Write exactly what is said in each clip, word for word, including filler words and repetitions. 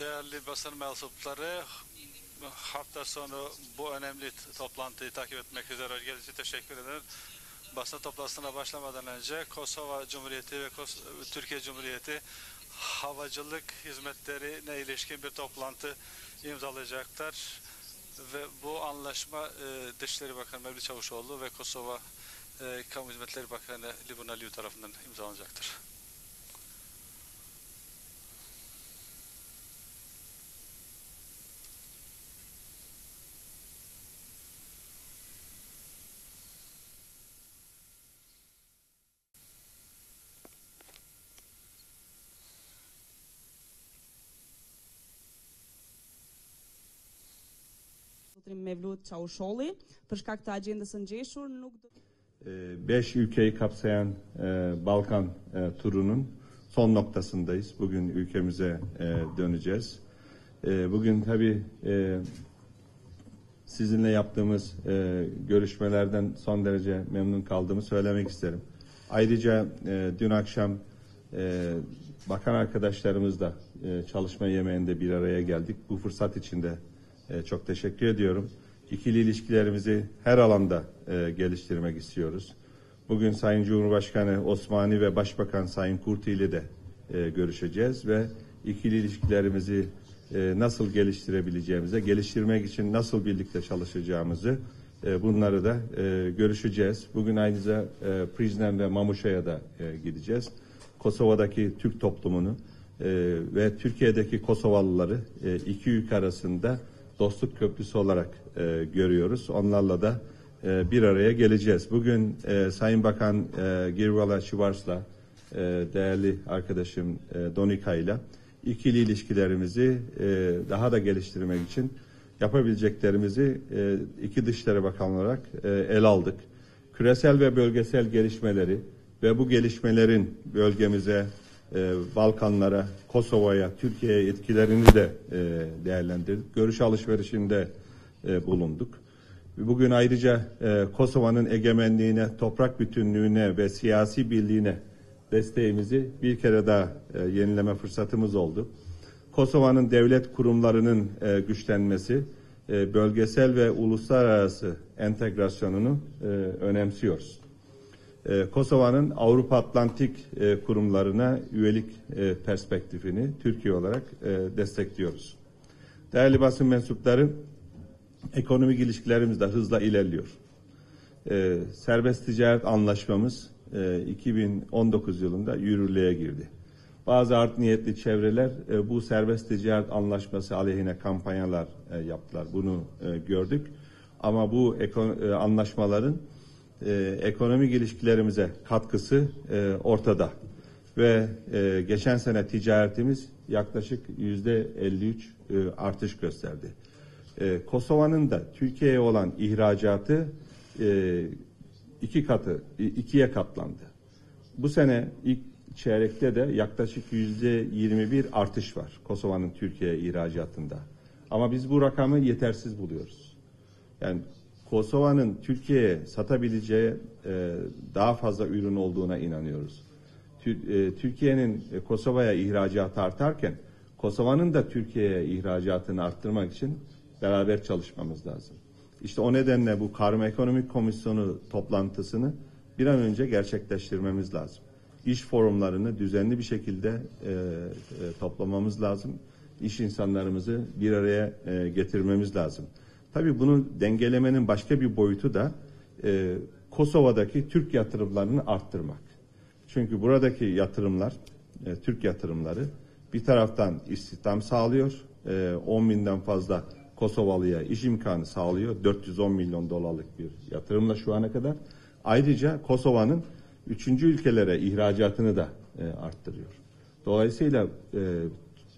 Değerli basın mensupları, hafta sonu bu önemli toplantıyı takip etmek üzere geldiğiniz için teşekkür ederim. Basın toplantısına başlamadan önce Kosova Cumhuriyeti ve Kos Türkiye Cumhuriyeti havacılık hizmetlerine ilişkin bir toplantı imzalayacaklar ve bu anlaşma e, Dışişleri Bakanı Mevlüt Çavuşoğlu ve Kosova e, Kamu Hizmetleri Bakanı Liburnaliu tarafından imzalanacaktır. Mevlüt Çavuşoğlu, për shkak të agjendës së ngjeshur nuk do beş ülkeyi kapsayan e, Balkan e, turunun son noktasındayız. Bugün ülkemize e, döneceğiz. E, bugün tabii e, sizinle yaptığımız e, görüşmelerden son derece memnun kaldığımı söylemek isterim. Ayrıca e, dün akşam e, bakan arkadaşlarımızla e, çalışma yemeğinde bir araya geldik. Bu fırsat içinde Ee, çok teşekkür ediyorum. İkili ilişkilerimizi her alanda e, geliştirmek istiyoruz. Bugün Sayın Cumhurbaşkanı Osmani ve Başbakan Sayın Kurti ile de e, görüşeceğiz ve ikili ilişkilerimizi e, nasıl geliştirebileceğimize, geliştirmek için nasıl birlikte çalışacağımızı e, bunları da e, görüşeceğiz. Bugün ayrıca e, Prizren ve Mamuşa'ya da e, gideceğiz. Kosova'daki Türk toplumunu e, ve Türkiye'deki Kosovalıları e, iki ülke arasında dostluk köprüsü olarak e, görüyoruz. Onlarla da e, bir araya geleceğiz. Bugün e, Sayın Bakan e, Gervalla-Schwarz'la e, değerli arkadaşım e, Donika ile ikili ilişkilerimizi e, daha da geliştirmek için yapabileceklerimizi e, iki Dışişleri Bakanı olarak e, ele aldık. Küresel ve bölgesel gelişmeleri ve bu gelişmelerin bölgemize, Ee, Balkanlara, Kosova'ya, Türkiye'ye etkilerini de e, değerlendirdik. Görüş alışverişinde e, bulunduk. Bugün ayrıca e, Kosova'nın egemenliğine, toprak bütünlüğüne ve siyasi birliğine desteğimizi bir kere daha e, yenileme fırsatımız oldu. Kosova'nın devlet kurumlarının e, güçlenmesi, e, bölgesel ve uluslararası entegrasyonunu e, önemsiyoruz. Kosova'nın Avrupa-Atlantik kurumlarına üyelik perspektifini Türkiye olarak destekliyoruz. Değerli basın mensupları, ekonomik ilişkilerimiz de hızla ilerliyor. Serbest ticaret anlaşmamız iki bin on dokuz yılında yürürlüğe girdi. Bazı art niyetli çevreler bu serbest ticaret anlaşması aleyhine kampanyalar yaptılar. Bunu gördük. Ama bu anlaşmaların Ee, ekonomik ilişkilerimize katkısı e, ortada ve e, geçen sene ticaretimiz yaklaşık yüzde elli üç e, artış gösterdi. E, Kosova'nın da Türkiye'ye olan ihracatı e, iki katı ikiye katlandı. Bu sene ilk çeyrekte de yaklaşık yüzde yirmi bir artış var Kosova'nın Türkiye'ye ihracatında. Ama biz bu rakamı yetersiz buluyoruz. Yani Kosova'nın Türkiye'ye satabileceği e, daha fazla ürün olduğuna inanıyoruz. Türkiye'nin Kosova'ya ihracatı artarken Kosova'nın da Türkiye'ye ihracatını arttırmak için beraber çalışmamız lazım. İşte o nedenle bu Karma Ekonomik Komisyonu toplantısını bir an önce gerçekleştirmemiz lazım. İş forumlarını düzenli bir şekilde e, e, toplamamız lazım. İş insanlarımızı bir araya e, getirmemiz lazım. Tabii bunu dengelemenin başka bir boyutu da e, Kosova'daki Türk yatırımlarını arttırmak. Çünkü buradaki yatırımlar, e, Türk yatırımları bir taraftan istihdam sağlıyor. E, on binden fazla Kosovalı'ya iş imkanı sağlıyor. dört yüz on milyon dolarlık bir yatırımla şu ana kadar. Ayrıca Kosova'nın üçüncü ülkelere ihracatını da e, arttırıyor. Dolayısıyla e,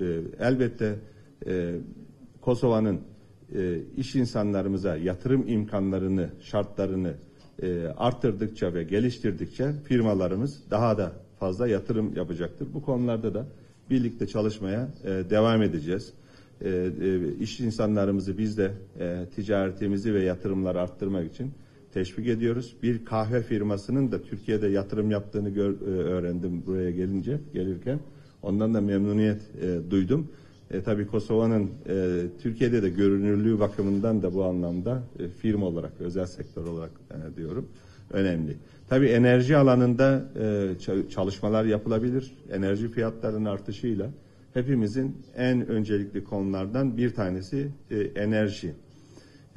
e, elbette e, Kosova'nın E, iş insanlarımıza yatırım imkanlarını, şartlarını e, arttırdıkça ve geliştirdikçe firmalarımız daha da fazla yatırım yapacaktır. Bu konularda da birlikte çalışmaya e, devam edeceğiz. E, e, iş insanlarımızı biz de e, ticaretimizi ve yatırımları arttırmak için teşvik ediyoruz. Bir kahve firmasının da Türkiye'de yatırım yaptığını gör, e, öğrendim buraya gelince gelirken. Ondan da memnuniyet e, duydum. E, tabii Kosova'nın e, Türkiye'de de görünürlüğü bakımından da bu anlamda e, firma olarak, özel sektör olarak e, diyorum, önemli. Tabii enerji alanında e, çalışmalar yapılabilir. Enerji fiyatlarının artışıyla hepimizin en öncelikli konulardan bir tanesi e, enerji.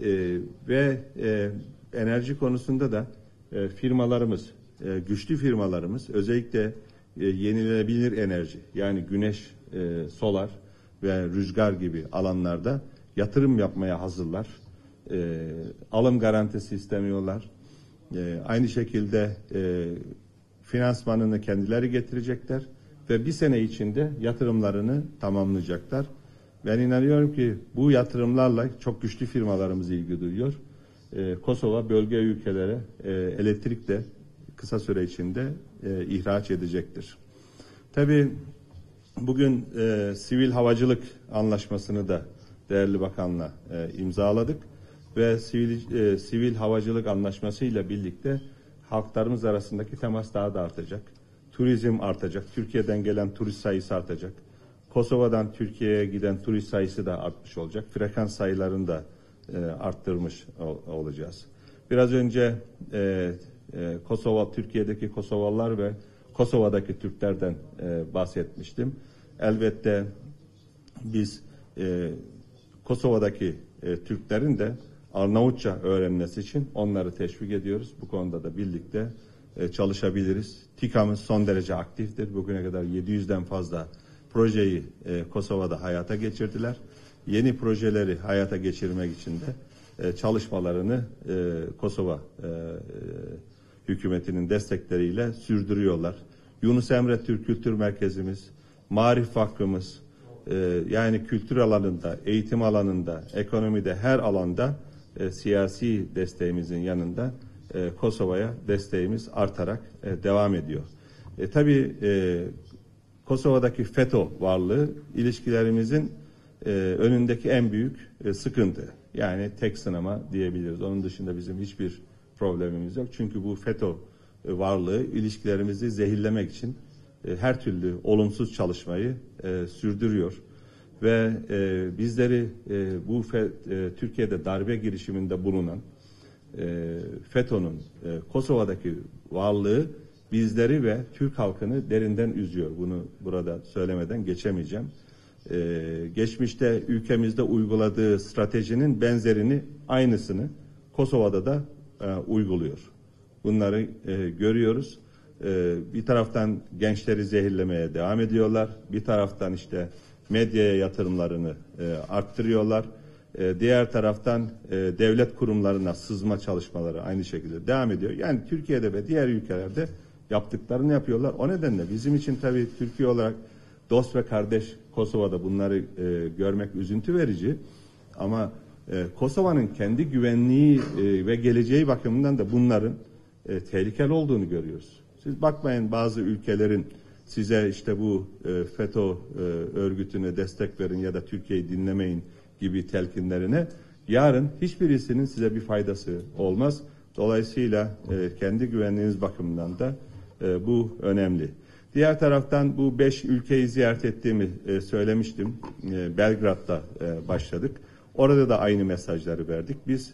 E, ve e, enerji konusunda da e, firmalarımız, e, güçlü firmalarımız, özellikle e, yenilenebilir enerji, yani güneş, e, solar ve rüzgar gibi alanlarda yatırım yapmaya hazırlar. E, alım garantisi istemiyorlar. E, aynı şekilde e, finansmanını kendileri getirecekler ve bir sene içinde yatırımlarını tamamlayacaklar. Ben inanıyorum ki bu yatırımlarla çok güçlü firmalarımız ilgi duyuyor. Ee, Kosova bölge ülkelere e, elektrik de kısa süre içinde e, ihraç edecektir. Tabii bugün e, sivil havacılık anlaşmasını da değerli bakanla e, imzaladık ve sivil e, sivil havacılık anlaşması ile birlikte halklarımız arasındaki temas daha da artacak. Turizm artacak. Türkiye'den gelen turist sayısı artacak. Kosova'dan Türkiye'ye giden turist sayısı da artmış olacak. Frekans sayılarını da e, arttırmış ol, olacağız. Biraz önce e, e, Kosova, Türkiye'deki Kosovalılar ve Kosova'daki Türklerden e, bahsetmiştim. Elbette biz e, Kosova'daki e, Türklerin de Arnavutça öğrenmesi için onları teşvik ediyoruz. Bu konuda da birlikte e, çalışabiliriz. TİKA'mız son derece aktiftir. Bugüne kadar yedi yüzden fazla projeyi e, Kosova'da hayata geçirdiler. Yeni projeleri hayata geçirmek için de e, çalışmalarını e, Kosova e, e, hükümetinin destekleriyle sürdürüyorlar. Yunus Emre Türk Kültür Merkezimiz, Maarif Vakfımız, e, yani kültür alanında, eğitim alanında, ekonomide, her alanda e, siyasi desteğimizin yanında e, Kosova'ya desteğimiz artarak e, devam ediyor. E, tabii e, Kosova'daki FETÖ varlığı ilişkilerimizin e, önündeki en büyük e, sıkıntı. Yani tek sınama diyebiliriz. Onun dışında bizim hiçbir problemimiz yok. Çünkü bu FETÖ e, varlığı ilişkilerimizi zehirlemek için e, her türlü olumsuz çalışmayı e, sürdürüyor. Ve e, bizleri e, bu fe, e, Türkiye'de darbe girişiminde bulunan e, FETÖ'nün e, Kosova'daki varlığı bizleri ve Türk halkını derinden üzüyor. Bunu burada söylemeden geçemeyeceğim. Ee, geçmişte ülkemizde uyguladığı stratejinin benzerini, aynısını Kosova'da da e, uyguluyor. Bunları e, görüyoruz. E, bir taraftan gençleri zehirlemeye devam ediyorlar. Bir taraftan işte medyaya yatırımlarını e, arttırıyorlar. E, diğer taraftan e, devlet kurumlarına sızma çalışmaları aynı şekilde devam ediyor. Yani Türkiye'de ve diğer ülkelerde yaptıklarını yapıyorlar. O nedenle bizim için tabii Türkiye olarak dost ve kardeş Kosova'da bunları e, görmek üzüntü verici. Ama e, Kosova'nın kendi güvenliği e, ve geleceği bakımından da bunların e, tehlikeli olduğunu görüyoruz. Siz bakmayın, bazı ülkelerin size işte bu e, FETÖ e, örgütüne destek verin ya da Türkiye'yi dinlemeyin gibi telkinlerine yarın hiçbirisinin size bir faydası olmaz. Dolayısıyla e, kendi güvenliğiniz bakımından da E, bu önemli. Diğer taraftan bu beş ülkeyi ziyaret ettiğimi e, söylemiştim. E, Belgrad'da e, başladık. Orada da aynı mesajları verdik. Biz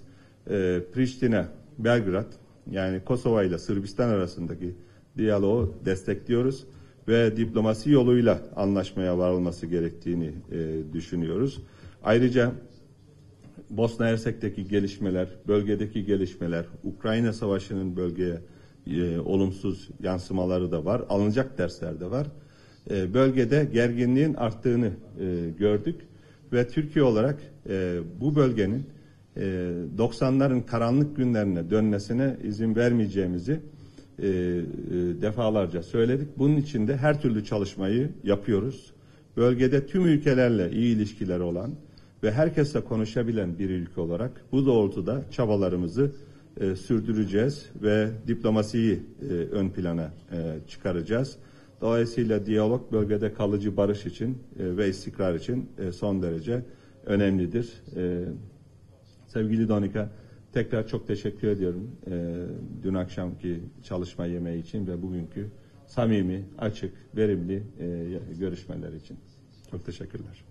e, Priştine, Belgrad, yani Kosova ile Sırbistan arasındaki diyaloğu destekliyoruz ve diplomasi yoluyla anlaşmaya varılması gerektiğini e, düşünüyoruz. Ayrıca Bosna Hersek'teki gelişmeler, bölgedeki gelişmeler, Ukrayna Savaşı'nın bölgeye E, olumsuz yansımaları da var. Alınacak dersler de var. E, bölgede gerginliğin arttığını e, gördük ve Türkiye olarak e, bu bölgenin e, doksanların karanlık günlerine dönmesine izin vermeyeceğimizi e, e, defalarca söyledik. Bunun için de her türlü çalışmayı yapıyoruz. Bölgede tüm ülkelerle iyi ilişkileri olan ve herkesle konuşabilen bir ülke olarak bu doğrultuda çabalarımızı E, sürdüreceğiz ve diplomasiyi e, ön plana e, çıkaracağız. Dolayısıyla diyalog bölgede kalıcı barış için e, ve istikrar için e, son derece önemlidir. E, sevgili Donika, tekrar çok teşekkür ediyorum. E, dün akşamki çalışma yemeği için ve bugünkü samimi, açık, verimli e, görüşmeler için. Çok teşekkürler.